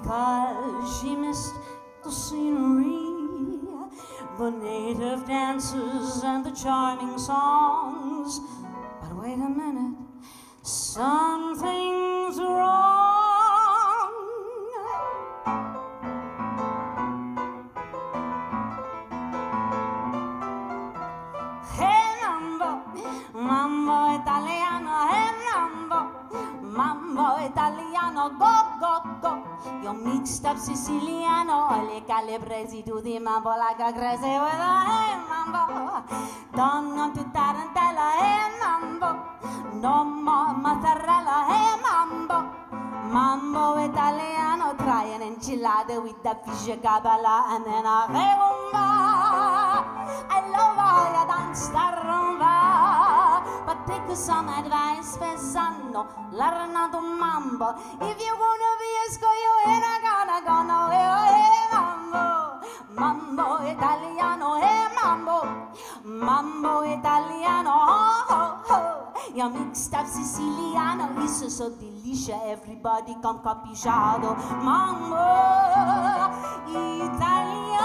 because she missed the scenery, the native dances and the charming songs. But wait a minute, something's wrong. Hey Mambo, Mambo Italiano, hey Mambo, Mambo Italiano, go, go, go. You're mixed up Siciliano, le calabresi to the mambo like a crazy with a hey mambo. Don't go to Tarantella, hey mambo. No more mozzarella, hey mambo. Mambo Italiano, try an enchilada with the fish cabala and then a rumba. I love how you dance the rumba, but take some advice, pesano, learn to mambo. If you wanna be a school, you ain't gonna go nowhere. Hey mambo, Mambo Italiano, hey mambo, Mambo Italiano, oh, oh, oh. You're mixed up Siciliano, it's so delicious, everybody come capisciado. Mambo Italiano.